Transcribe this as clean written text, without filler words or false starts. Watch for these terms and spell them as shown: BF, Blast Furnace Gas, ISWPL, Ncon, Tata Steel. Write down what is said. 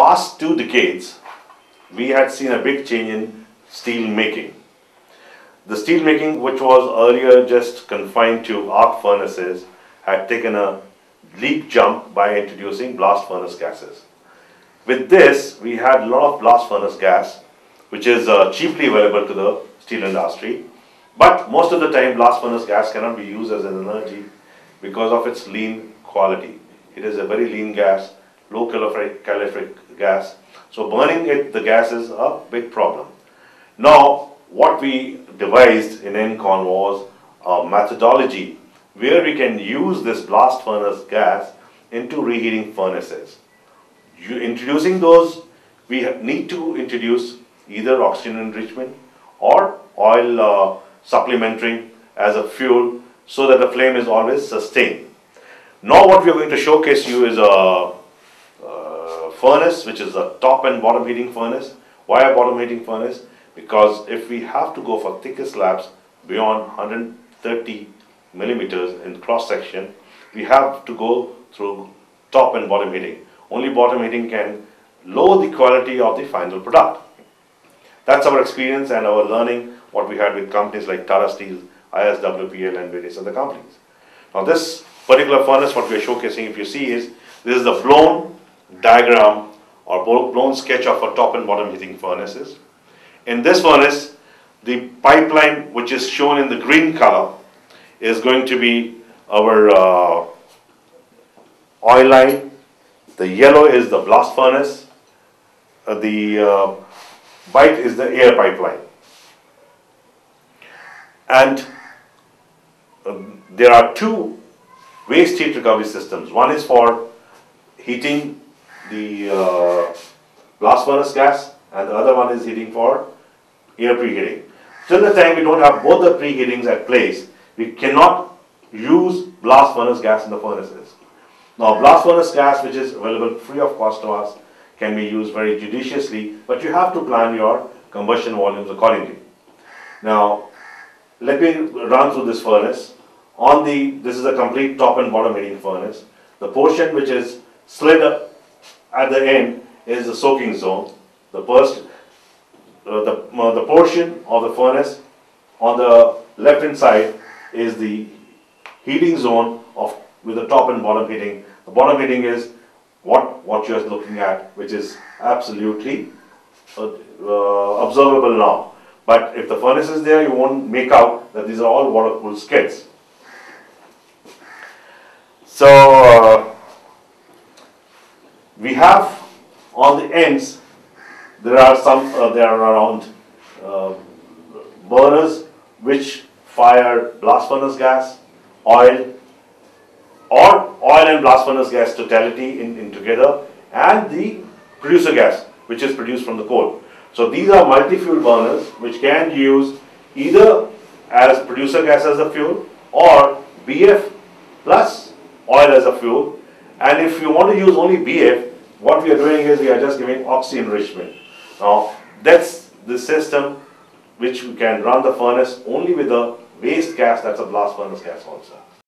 past two decades, we had seen a big change in steel making. The steel making, which was earlier just confined to arc furnaces, had taken a leap jump by introducing blast furnace gases. With this, we had a lot of blast furnace gas, which is cheaply available to the steel industry. But most of the time, blast furnace gas cannot be used as an energy because of its lean quality. It is a very lean gas, low calorific gas. So burning it, the gas is a big problem. Now, what we devised in Ncon was a methodology where we can use this blast furnace gas into reheating furnaces. Introducing those, we need to introduce either oxygen enrichment or oil supplementing as a fuel so that the flame is always sustained. Now what we are going to showcase you is a furnace, which is a top and bottom heating furnace. Why a bottom heating furnace? Because if we have to go for thicker slabs beyond 130 millimeters in cross section, we have to go through top and bottom heating. Only bottom heating can lower the quality of the final product. That's our experience and our learning, what we had with companies like Tata Steel, ISWPL and various other companies. Now this particular furnace, what we are showcasing, if you see, is this is the blown diagram or blown sketch of a top and bottom heating furnaces. In this furnace, the pipeline, which is shown in the green color, is going to be our oil line. The yellow is the blast furnace. The white is the air pipeline. And there are two waste heat recovery systems. One is for heating the blast furnace gas, and the other one is heating for air preheating. Till the time we don't have both the preheatings at place, we cannot use blast furnace gas in the furnaces. Now, blast furnace gas, which is available free of cost to us, can be used very judiciously, but you have to plan your combustion volumes accordingly. Now, let me run through this furnace. This is a complete top and bottom heating furnace. The portion which is slid up at the end is the soaking zone. The portion of the furnace on the left hand side is the heating zone with the top and bottom heating. The bottom heating is what you are looking at, which is absolutely observable now. But if the furnace is there, you won't make out that these are all water cooled skids. So we have on the ends. There are around burners which fire blast furnace gas, oil, or oil and blast furnace gas totality in together, and the producer gas which is produced from the coal. So these are multi-fuel burners which can use either as producer gas as a fuel or BF plus oil as a fuel. And if you want to use only BF, what we are doing is we are just giving oxy enrichment. Now, that's the system which we can run the furnace only with the waste gas, that's a blast furnace gas also.